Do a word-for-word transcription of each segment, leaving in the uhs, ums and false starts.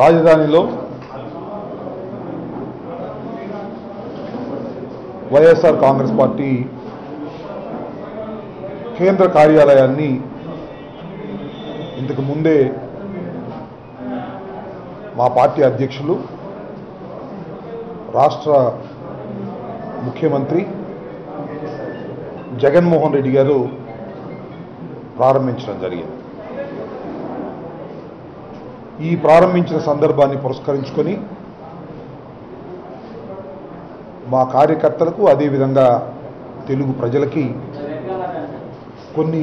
राजधानी YSR Congress party केंद्र कार्यालयानी इंतकु मुंदे मा पार्टी अध्यक्षुलु राष्ट्र मुख्यमंत्री जगनमोहन रेड्डी गारु प्रारंभिंचడం జరిగింది। ఈ ప్రారంభించిన సందర్భాన్ని పురస్కరించుకొని మా కార్యకర్తలకు అదే విధంగా తెలుగు ప్రజలకి కొన్ని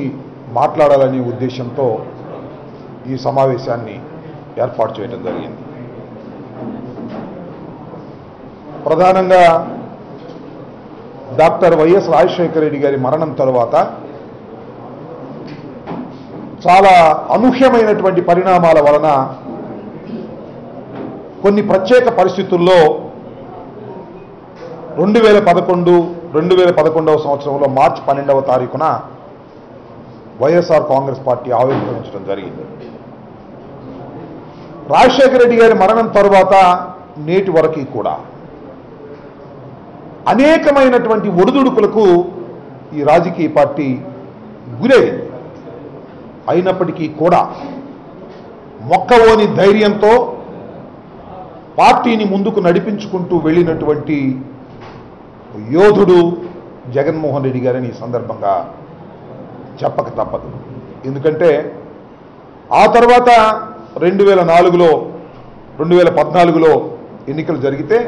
మాట్లాడాలని ఉద్దేశంతో ఈ సమావేశాన్ని ఏర్పాటు చేయడం జరిగింది। ప్రధానంగా డాక్టర్ వైఎస్ రాజశేఖర్ రెడ్డి గారి మరణం తర్వాత చాలా అనూహ్యమైనటువంటి పరిణామాల వలన కొన్ని ప్రత్యేక పరిస్థితుల్లో రెండు వేల పదకొండు రెండు వేల పదకొండవ సంవత్సరంలో మార్చి పన్నెండవ తారీఖున వైఎస్ఆర్ కాంగ్రెస్ పార్టీ ఆవిర్భవించడం జరిగింది। రాజశేఖర రెడ్డి గారి మరణం తర్వాత నేటి వరకు కూడా అనేకమైనటువంటి ఒడిదుడుకులకు ఈ రాజకీయ పార్టీ గురైంది। అయినప్పటికీ కూడా మొక్కవోని ధైర్యంతో పార్టీని ముందుకు నడిపించుకుంటూ వెళ్ళినటువంటి యోధుడు జగన్మోహన్ రెడ్డి గారిని ఈ సందర్భంగా చెప్పక తప్పదు। ఎందుకంటే ఆ తర్వాత రెండు వేల నాలుగులో రెండు వేల పద్నాలుగులో ఎన్నికలు జరిగితే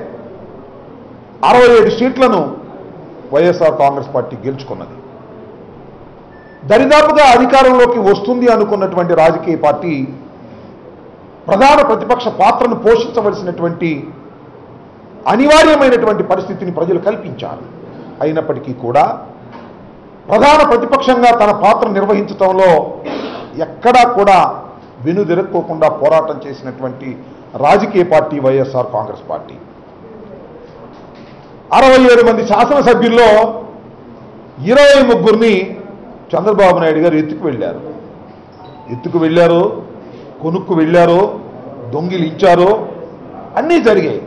అరవై ఏడు సీట్లను వైఎస్ఆర్ కాంగ్రెస్ పార్టీ గెలుచుకున్నది। దరిదాపుగా అధికారంలోకి వస్తుంది అనుకున్నటువంటి రాజకీయ పార్టీ ప్రధాన ప్రతిపక్ష పాత్రను పోషించవలసినటువంటి అనివార్యమైనటువంటి పరిస్థితిని ప్రజలు కల్పించారు। అయినప్పటికీ కూడా ప్రధాన ప్రతిపక్షంగా తన పాత్ర నిర్వహించడంలో ఎక్కడా కూడా వెనుదిరక్కోకుండా పోరాటం చేసినటువంటి రాజకీయ పార్టీ వైఎస్ఆర్ కాంగ్రెస్ పార్టీ। అరవై ఏడు మంది శాసనసభ్యుల్లో ఇరవై ముగ్గురిని చంద్రబాబు నాయుడు గారు ఎత్తుకు వెళ్ళారు ఎత్తుకు వెళ్ళారు కొనుక్కు వెళ్ళారు, దొంగిలించారు, అన్నీ జరిగాయి।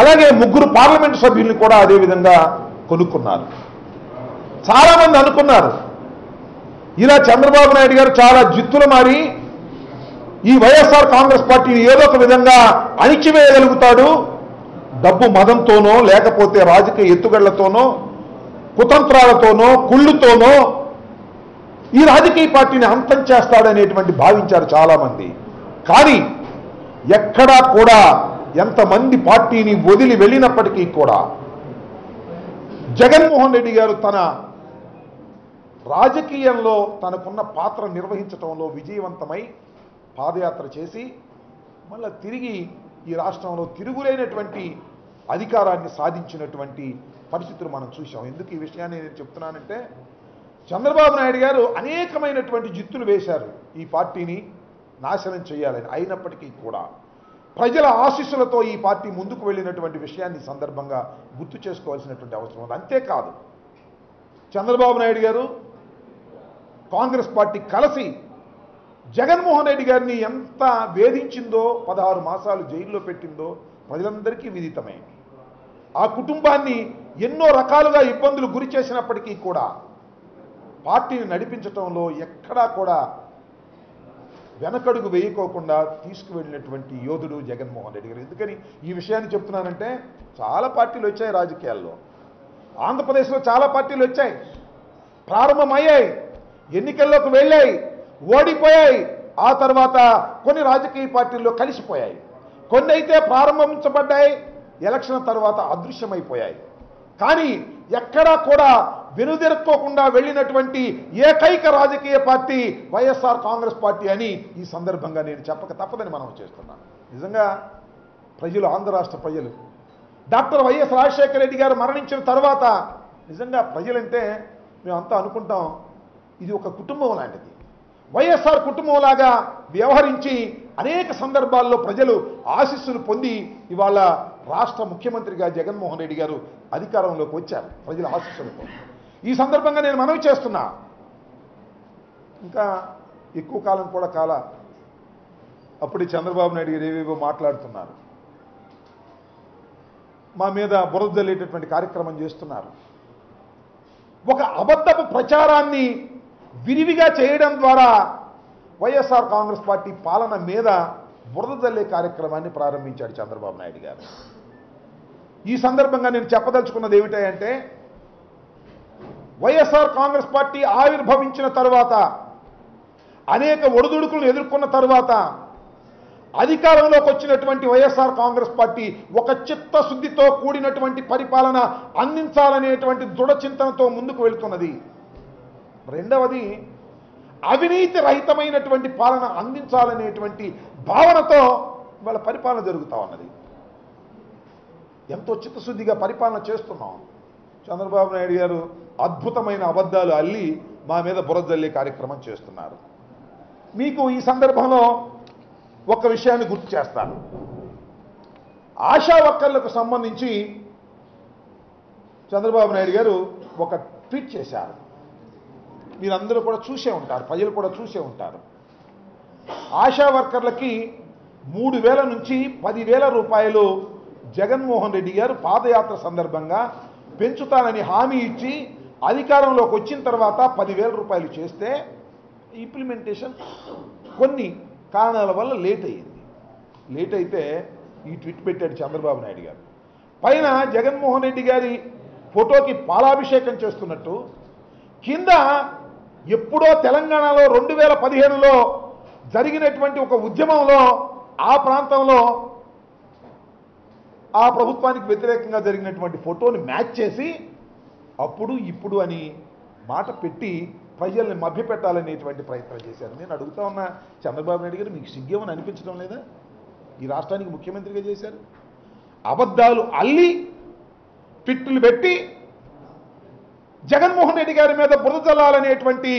అలాగే ముగ్గురు పార్లమెంటు సభ్యుల్ని కూడా అదేవిధంగా కొనుక్కున్నారు। చాలామంది అనుకున్నారు ఇలా చంద్రబాబు నాయుడు గారు చాలా జిత్తులు మారి ఈ వైఎస్ఆర్ కాంగ్రెస్ పార్టీని ఏదో ఒక విధంగా అణిచివేయగలుగుతాడు, డబ్బు మదంతోనో లేకపోతే రాజకీయ ఎత్తుగళ్లతోనో కుతంత్రాలతోనో కుళ్ళుతోనో ఈ రాజకీయ పార్టీని అంతం చేస్తాడనేటువంటి భావించారు చాలామంది। కానీ ఎక్కడా కూడా ఎంతమంది పార్టీని వదిలి వెళ్ళినప్పటికీ కూడా జగన్మోహన్ రెడ్డి గారు తన రాజకీయంలో తనకున్న పాత్ర నిర్వహించడంలో విజయవంతమై పాదయాత్ర చేసి మళ్ళీ తిరిగి ఈ రాష్ట్రంలో తిరుగులేనటువంటి అధికారాన్ని సాధించినటువంటి పరిస్థితులు మనం చూసాం। ఎందుకు ఈ విషయాన్ని నేను చెప్తున్నానంటే చంద్రబాబు నాయుడు గారు అనేకమైనటువంటి జిత్తులు వేశారు ఈ పార్టీని నాశనం చేయాలని। అయినప్పటికీ కూడా ప్రజల ఆశీస్సులతో ఈ పార్టీ ముందుకు వెళ్ళినటువంటి విషయాన్ని సందర్భంగా గుర్తు చేసుకోవాల్సినటువంటి అవసరం ఉంది। అంతేకాదు చంద్రబాబు నాయుడు గారు కాంగ్రెస్ పార్టీ కలిసి జగన్మోహన్ రెడ్డి గారిని ఎంత వేధించిందో, పదహారు మాసాలు జైల్లో పెట్టిందో ప్రజలందరికీ విదితమే। ఆ కుటుంబాన్ని ఎన్నో రకాలుగా ఇబ్బందులు గురి చేసినప్పటికీ కూడా పార్టీని నడిపించడంలో ఎక్కడా కూడా వెనకడుగు వేయకోకుండా తీసుకువెళ్ళినటువంటి యోధుడు జగన్మోహన్ రెడ్డి గారు। ఎందుకని ఈ విషయాన్ని చెప్తున్నానంటే చాలా పార్టీలు వచ్చాయి రాజకీయాల్లో, ఆంధ్రప్రదేశ్లో చాలా పార్టీలు వచ్చాయి, ప్రారంభమయ్యాయి, ఎన్నికల్లోకి వెళ్ళాయి, ఓడిపోయాయి, ఆ తర్వాత కొన్ని రాజకీయ పార్టీల్లో కలిసిపోయాయి, కొన్ని అయితే ప్రారంభించబడ్డాయి, ఎలక్షన్ తర్వాత అదృశ్యమైపోయాయి। కానీ ఎక్కడా కూడా వెనుదిరక్కోకుండా వెళ్ళినటువంటి ఏకైక రాజకీయ పార్టీ వైఎస్ఆర్ కాంగ్రెస్ పార్టీ అని ఈ సందర్భంగా నేను చెప్పక తప్పదని మనం చేస్తున్నాను। నిజంగా ప్రజలు, ఆంధ్ర రాష్ట్ర ప్రజలు డాక్టర్ వైఎస్ రాజశేఖర రెడ్డి గారు మరణించిన తర్వాత నిజంగా ప్రజలంటే మేమంతా అనుకుంటాం ఇది ఒక కుటుంబం లాంటిది, వైఎస్ఆర్ కుటుంబంలాగా వ్యవహరించి అనేక సందర్భాల్లో ప్రజలు ఆశీస్సులు పొంది ఇవాళ రాష్ట్ర ముఖ్యమంత్రిగా జగన్మోహన్ రెడ్డి గారు అధికారంలోకి వచ్చారు ప్రజల ఆశీస్సులతో। ఈ సందర్భంగా నేను మనవి చేస్తున్నా, ఇంకా ఎక్కువ కాలం కూడా కాల అప్పుడు చంద్రబాబు నాయుడు గారు ఏవేవో మాట్లాడుతున్నారు, మా మీద బురద జల్లేటటువంటి కార్యక్రమం చేస్తున్నారు. ఒక అబద్ధపు ప్రచారాన్ని విరివిగా చేయడం ద్వారా వైఎస్ఆర్ కాంగ్రెస్ పార్టీ పాలన మీద బురద జల్లే కార్యక్రమాన్ని ప్రారంభించాడు చంద్రబాబు నాయుడు గారు. ఈ సందర్భంగా నేను చెప్పదలుచుకున్నది ఏమిటంటే, వైఎస్ఆర్ కాంగ్రెస్ పార్టీ ఆవిర్భవించిన తర్వాత, అనేక ఒడిదుడుకులను ఎదుర్కొన్న తర్వాత అధికారంలోకి వచ్చినటువంటి వైఎస్ఆర్ కాంగ్రెస్ పార్టీ ఒక చిత్తశుద్ధితో కూడినటువంటి పరిపాలన అందించాలనేటువంటి దృఢ చింతనతో ముందుకు వెళుతున్నది. రెండవది, అవినీతి రహితమైనటువంటి పాలన అందించాలనేటువంటి భావనతో వాళ్ళ పరిపాలన జరుగుతూ ఉన్నది. ఎంతో చిత్తశుద్ధిగా పరిపాలన చేస్తున్నాం. చంద్రబాబు నాయుడు గారు అద్భుతమైన అబద్ధాలు అల్లి మా మీద బురద జల్లే కార్యక్రమం చేస్తున్నారు. మీకు ఈ సందర్భంలో ఒక విషయాన్ని గుర్తు చేస్తాను. ఆశా వర్కర్లకు సంబంధించి చంద్రబాబు నాయుడు గారు ఒక ట్వీట్ చేశారు. మీరందరూ కూడా చూసే ఉంటారు, ప్రజలు కూడా చూసే ఉంటారు. ఆశా వర్కర్లకి మూడు వేల నుంచి పదివేల రూపాయలు జగన్మోహన్ రెడ్డి గారు పాదయాత్ర సందర్భంగా పెంచుతానని హామీ ఇచ్చి అధికారంలోకి వచ్చిన తర్వాత పదివేల రూపాయలు చేస్తే ఇంప్లిమెంటేషన్ కొన్ని కారణాల వల్ల లేట్ అయ్యింది. లేట్ అయితే ఈ ట్వీట్ పెట్టాడు చంద్రబాబు నాయుడు గారు. పైన జగన్మోహన్ రెడ్డి గారి ఫోటోకి పాలాభిషేకం చేస్తున్నట్టు, కింద ఎప్పుడో తెలంగాణలో రెండు వేల పదిహేనులో జరిగినటువంటి ఒక ఉద్యమంలో ఆ ప్రాంతంలో ఆ ప్రభుత్వానికి వ్యతిరేకంగా జరిగినటువంటి ఫోటోని మ్యాచ్ చేసి అప్పుడు ఇప్పుడు అని మాట పెట్టి ప్రజల్ని మభ్యపెట్టాలనేటువంటి ప్రయత్నం చేశారు. నేను అడుగుతా ఉన్నా, చంద్రబాబు నాయుడు గారు మీకు సిగ్గేమని అనిపించడం లేదా? ఈ రాష్ట్రానికి ముఖ్యమంత్రిగా చేశారు. అబద్ధాలు అల్లి ట్విట్లు పెట్టి జగన్మోహన్ రెడ్డి గారి మీద బురద జల్లాలనేటువంటి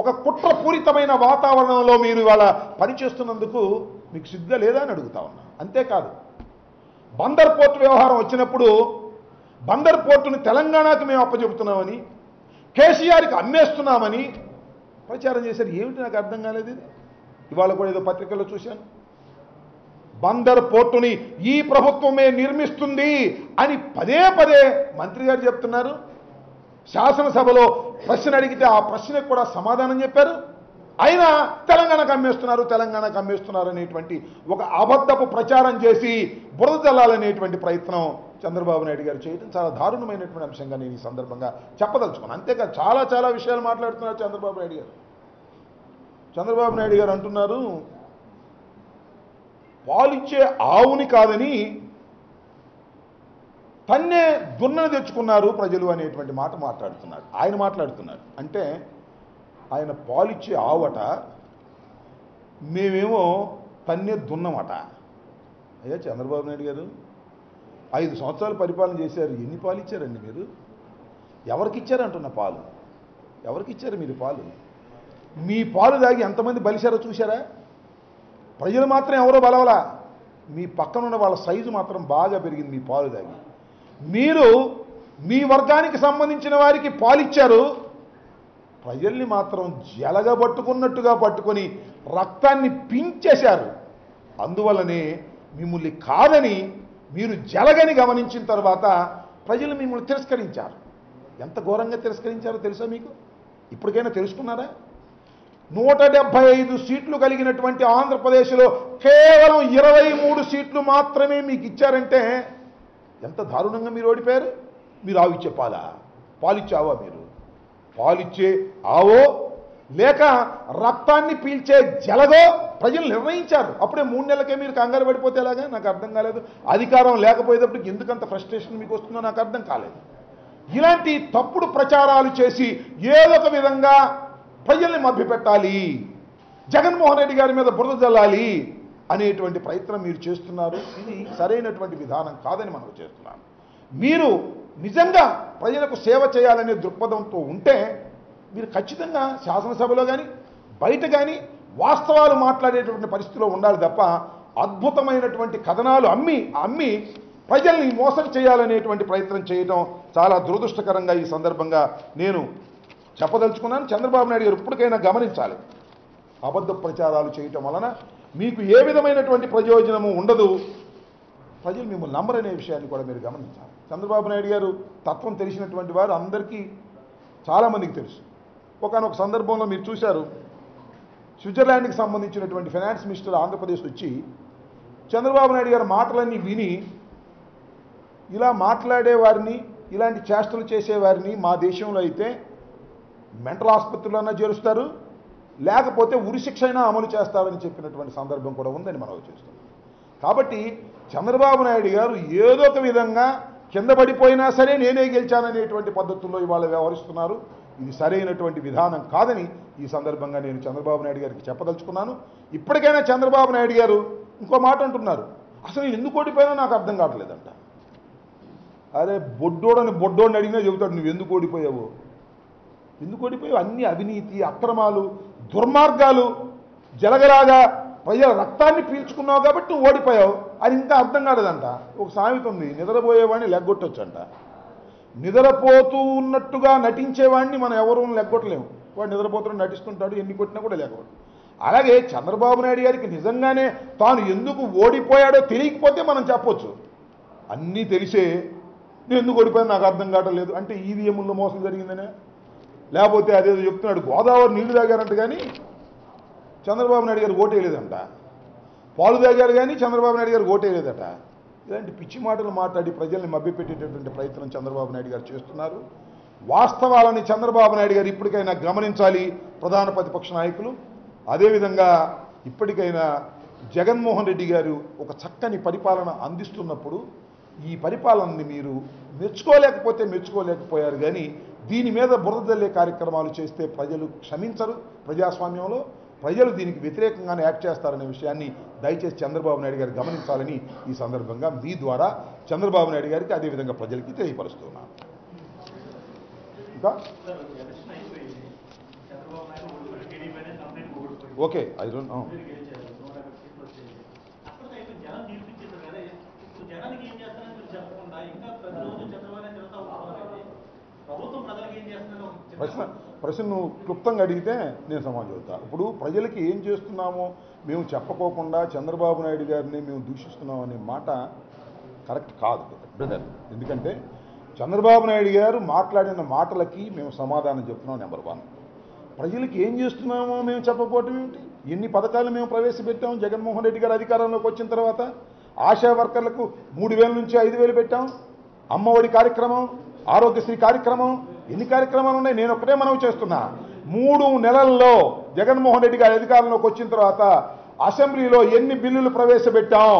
ఒక కుట్రపూరితమైన వాతావరణంలో మీరు ఇవాళ పనిచేస్తున్నందుకు మీకు సిగ్గు లేదా అని అడుగుతా ఉన్నా. అంతేకాదు, బందర్ పోర్టు వ్యవహారం వచ్చినప్పుడు బందర్ పోర్టును తెలంగాణకు మేము అప్పచెబుతున్నామని, కేసీఆర్కి అమ్మేస్తున్నామని ప్రచారం చేశారు. ఏమిటి నాకు అర్థం కాలేదు. ఇది ఇవాళ కూడా ఏదో పత్రికల్లో చూశాను. బందర్ పోర్టుని ఈ ప్రభుత్వమే నిర్మిస్తుంది అని పదే పదే మంత్రి గారు చెప్తున్నారు. శాసనసభలో ప్రశ్న అడిగితే ఆ ప్రశ్నకు కూడా సమాధానం చెప్పారు. అయినా తెలంగాణకు అమ్మేస్తున్నారు, తెలంగాణకు అమ్మేస్తున్నారు అనేటువంటి ఒక అబద్ధపు ప్రచారం చేసి బురద జల్లాలనేటువంటి ప్రయత్నం చంద్రబాబు నాయుడు గారు చేయడం చాలా దారుణమైనటువంటి అంశంగా నేను ఈ సందర్భంగా చెప్పదలుచుకున్నాను. అంతేకాదు, చాలా చాలా విషయాలు మాట్లాడుతున్నారు చంద్రబాబు నాయుడు గారు. చంద్రబాబు నాయుడు గారు అంటున్నారు, పాలిచ్చే ఆవుని కాదని తన్నే దున్నను తెచ్చుకున్నారు ప్రజలు అనేటువంటి మాట మాట్లాడుతున్నారు. ఆయన మాట్లాడుతున్నారు అంటే ఆయన పాలిచ్చే ఆవట, మేమేమో తన్నే దున్నమట. అయ్యా చంద్రబాబు నాయుడు గారు, ఐదు సంవత్సరాలు పరిపాలన చేశారు, ఎన్ని పాలు ఇచ్చారండి మీరు? ఎవరికి ఇచ్చారంటున్న పాలు? ఎవరికి ఇచ్చారు మీరు పాలు? మీ పాలు తాగి ఎంతమంది బలిశారో చూశారా? ప్రజలు మాత్రం ఎవరో బలవలా, మీ పక్కనున్న వాళ్ళ సైజు మాత్రం బాగా పెరిగింది మీ పాలు తాగి. మీరు మీ వర్గానికి సంబంధించిన వారికి పాలిచ్చారు, ప్రజల్ని మాత్రం జలగబట్టుకున్నట్టుగా పట్టుకొని రక్తాన్ని పించేశారు. అందువల్లనే మిమ్మల్ని కాదని, మీరు జలగని గమనించిన తర్వాత ప్రజలు మిమ్మల్ని తిరస్కరించారు. ఎంత ఘోరంగా తిరస్కరించారో తెలుసా మీకు? ఇప్పటికైనా తెలుసుకున్నారా? నూట డెబ్బై ఐదు సీట్లు కలిగినటువంటి ఆంధ్రప్రదేశ్లో కేవలం ఇరవై మూడు సీట్లు మాత్రమే మీకు ఇచ్చారంటే ఎంత దారుణంగా మీరు ఓడిపోయారు. మీరు ఆవు ఇచ్చే పాలా? పాలిచ్చావా మీరు? పాలిచ్చే ఆవో లేక రక్తాన్ని పీల్చే జలగో ప్రజలు నిర్ణయించారు. అప్పుడే మూడు నెలలకే మీరు కంగారు పడిపోతే ఎలాగా? నాకు అర్థం కాలేదు. అధికారం లేకపోయేటప్పటికి ఎందుకంత ఫ్రస్ట్రేషన్ మీకు వస్తుందో నాకు అర్థం కాలేదు. ఇలాంటి తప్పుడు ప్రచారాలు చేసి ఏదొక విధంగా ప్రజల్ని మభ్యపెట్టాలి, జగన్మోహన్ రెడ్డి గారి మీద బురద జల్లాలి అనేటువంటి ప్రయత్నం మీరు చేస్తున్నారు. ఇది సరైనటువంటి విధానం కాదని మనం చేస్తున్నాం. మీరు నిజంగా ప్రజలకు సేవ చేయాలనే దృక్పథంతో ఉంటే మీరు ఖచ్చితంగా శాసనసభలో కానీ బయట కానీ వాస్తవాలు మాట్లాడేటువంటి పరిస్థితిలో ఉండాలి తప్ప అద్భుతమైనటువంటి కథనాలు అమ్మి అమ్మి ప్రజల్ని మోసం చేయాలనేటువంటి ప్రయత్నం చేయడం చాలా దురదృష్టకరంగా ఈ సందర్భంగా నేను చెప్పదలుచుకున్నాను. చంద్రబాబు నాయుడు గారు ఇప్పటికైనా గమనించాలి. అబద్ధ ప్రచారాలు చేయడం వలన మీకు ఏ విధమైనటువంటి ప్రయోజనము ఉండదు, ప్రజలు మిమ్మల్ని నమ్మరనే విషయాన్ని కూడా మీరు గమనించాలి. చంద్రబాబు నాయుడు గారు తత్వం తెలిసినటువంటి వారు, అందరికీ చాలామందికి తెలుసు. ఒకనొక సందర్భంలో మీరు చూశారు, స్విట్జర్లాండ్కి సంబంధించినటువంటి ఫైనాన్స్ మినిస్టర్ ఆంధ్రప్రదేశ్ వచ్చి చంద్రబాబు నాయుడు గారి మాటలన్నీ విని, ఇలా మాట్లాడేవారిని ఇలాంటి చేష్టలు చేసేవారిని మా దేశంలో అయితే మెంటల్ ఆసుపత్రులన్నా చేరుస్తారు, లేకపోతే ఉరిశిక్ష అయినా అమలు చేస్తారని చెప్పినటువంటి సందర్భం కూడా ఉందని మనం చూస్తాం. కాబట్టి చంద్రబాబు నాయుడు గారు ఏదో ఒక విధంగా కింద పడిపోయినా సరే నేనే గెలిచాననేటువంటి పద్ధతుల్లో ఇవాళ వ్యవహరిస్తున్నారు. ఇది సరైనటువంటి విధానం కాదని ఈ సందర్భంగా నేను చంద్రబాబు నాయుడు గారికి చెప్పదలుచుకున్నాను. ఇప్పటికైనా చంద్రబాబు నాయుడు గారు ఇంకో మాట అంటున్నారు, అసలు ఎందుకు ఓడిపోయినా నాకు అర్థం కావట్లేదంట. అరే బొడ్డోడని బొడ్డోడిని అడిగినా చెబుతాడు నువ్వు ఎందుకు ఓడిపోయావు, ఎందుకు ఓడిపోయావు, అన్ని అవినీతి అక్రమాలు దుర్మార్గాలు జలగరాగా ప్రజల రక్తాన్ని పీల్చుకున్నావు కాబట్టి నువ్వు ఓడిపోయావు అని ఇంకా అర్థం కాలేదంట. ఒక సామెత ఉంది, నిద్రపోయేవాడిని లెగ్గొట్టొచ్చంట, నిద్రపోతూ ఉన్నట్టుగా నటించేవాడిని మనం ఎవరూ లెగ్గొట్టలేము, వాడు నిద్రపోతున్న నటిస్తుంటాడు, ఎన్ని కొట్టినా కూడా లేకపోవడం. అలాగే చంద్రబాబు నాయుడు గారికి నిజంగానే తాను ఎందుకు ఓడిపోయాడో తెలియకపోతే మనం చెప్పొచ్చు, అన్నీ తెలిసే నేను ఎందుకు ఓడిపోయాను నాకు అర్థం కావట్లేదు అంటే ఈవీఎంలో మోసం జరిగిందనే, లేకపోతే అదేదో చెప్తున్నాడు గోదావరి నీళ్లు తాగారంట కానీ చంద్రబాబు నాయుడు గారు ఓటేయలేదంట, పాలు తాగారు కానీ చంద్రబాబు నాయుడు గారు ఓటేయలేదట. ఇలాంటి పిచ్చి మాటలు మాట్లాడి ప్రజల్ని మభ్యపెట్టేటటువంటి ప్రయత్నం చంద్రబాబు నాయుడు గారు చేస్తున్నారు. వాస్తవాలని చంద్రబాబు నాయుడు గారు ఇప్పటికైనా గమనించాలి ప్రధాన ప్రతిపక్ష నాయకులు. అదేవిధంగా ఇప్పటికైనా జగన్మోహన్ రెడ్డి గారు ఒక చక్కని పరిపాలన అందిస్తున్నప్పుడు ఈ పరిపాలనని మీరు మెచ్చుకోలేకపోతే మెచ్చుకోలేకపోయారు, కానీ దీని మీద బురదల్లే కార్యక్రమాలు చేస్తే ప్రజలు క్షమించరు. ప్రజాస్వామ్యంలో ప్రజలు దీనికి వ్యతిరేకంగానే యాక్ట్ చేస్తారనే విషయాన్ని దయచేసి చంద్రబాబు నాయుడు గారు గమనించాలని ఈ సందర్భంగా మీ ద్వారా చంద్రబాబు నాయుడు గారికి అదేవిధంగా ప్రజలకి తెలియపరుస్తున్నాను. ఇంకా ఓకే, ఐ డోంట్ నో. ప్రశ్న ప్రశ్న నువ్వు క్లుప్తంగా అడిగితే నేను సమాధానం చెబుతాను. ఇప్పుడు ప్రజలకి ఏం చేస్తున్నామో మేము చెప్పకోకుండా చంద్రబాబు నాయుడు గారిని మేము దూషిస్తున్నాం అనే మాట కరెక్ట్ కాదు బ్రదర్. ఎందుకంటే చంద్రబాబు నాయుడు గారు మాట్లాడిన మాటలకి మేము సమాధానం చెప్తున్నాం. నెంబర్ వన్, ప్రజలకి ఏం చేస్తున్నామో మేము చెప్పకపోవటం ఏమిటి? ఎన్ని పథకాలు మేము ప్రవేశపెట్టాం జగన్మోహన్ రెడ్డి గారు అధికారంలోకి వచ్చిన తర్వాత? ఆశా వర్కర్లకు మూడు వేల నుంచి ఐదు వేలు పెట్టాం, అమ్మఒడి కార్యక్రమం, ఆరోగ్యశ్రీ కార్యక్రమం, ఎన్ని కార్యక్రమాలు ఉన్నాయి? నేను ఒక్కటే మనవి చేస్తున్నా, మూడు నెలల్లో జగన్మోహన్ రెడ్డి గారు అధికారంలోకి వచ్చిన తర్వాత అసెంబ్లీలో ఎన్ని బిల్లులు ప్రవేశపెట్టాం,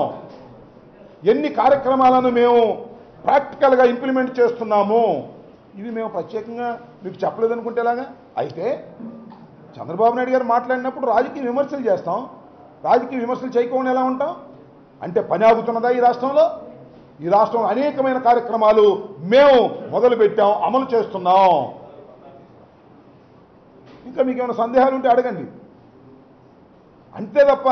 ఎన్ని కార్యక్రమాలను మేము ప్రాక్టికల్గా ఇంప్లిమెంట్ చేస్తున్నాము, ఇవి మేము ప్రత్యేకంగా మీకు చెప్పలేదనుకుంటే ఎలాగా? అయితే చంద్రబాబు నాయుడు గారు మాట్లాడినప్పుడు రాజకీయ విమర్శలు చేస్తాం, రాజకీయ విమర్శలు చేయకుండా ఎలా ఉంటాం? అంటే పని ఆగుతున్నదా ఈ రాష్ట్రంలో? ఈ రాష్ట్రంలో అనేకమైన కార్యక్రమాలు మేము మొదలుపెట్టాం, అమలు చేస్తున్నాం. ఇంకా మీకు ఏమైనా సందేహాలు ఉంటే అడగండి. అంతే తప్ప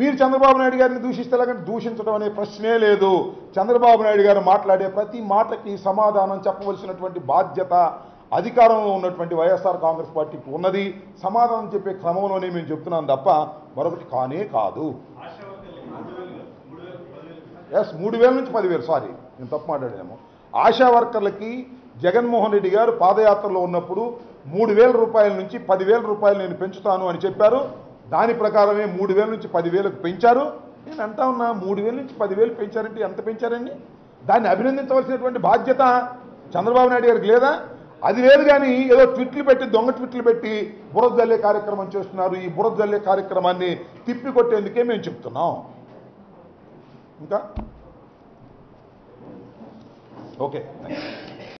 మీరు చంద్రబాబు నాయుడు గారిని దూషిస్తలేకంటే దూషించడం అనే ప్రశ్నే లేదు. చంద్రబాబు నాయుడు గారు మాట్లాడే ప్రతి మాటకి సమాధానం చెప్పవలసినటువంటి బాధ్యత అధికారంలో ఉన్నటువంటి వైఎస్ఆర్ కాంగ్రెస్ పార్టీకి ఉన్నది. సమాధానం చెప్పే క్రమంలోనే మేము చెప్తున్నాం తప్ప మరొకటి కానే కాదు. ఎస్, మూడు వేల నుంచి పదివేలు, సారీ నేను తప్పు మాట్లాడాము. ఆశా వర్కర్లకి జగన్మోహన్ రెడ్డి గారు పాదయాత్రలో ఉన్నప్పుడు మూడు వేల రూపాయల నుంచి పదివేల రూపాయలు నేను పెంచుతాను అని చెప్పారు. దాని ప్రకారమే మూడు వేల నుంచి పదివేలకు పెంచారు. నేను అంటా ఉన్నా, మూడు వేల నుంచి పదివేలు పెంచారంటే ఎంత పెంచారండి? దాన్ని అభినందించవలసినటువంటి బాధ్యత చంద్రబాబు నాయుడు గారికి లేదా? అది లేదు. కానీ ఏదో ట్విట్లు పెట్టి, దొంగ ట్విట్లు పెట్టి బురద జల్లే కార్యక్రమం చేస్తున్నారు. ఈ బురద జల్లే కార్యక్రమాన్ని తిప్పి కొట్టేందుకే మేము చెప్తున్నాం. ఇంకా ఓకే.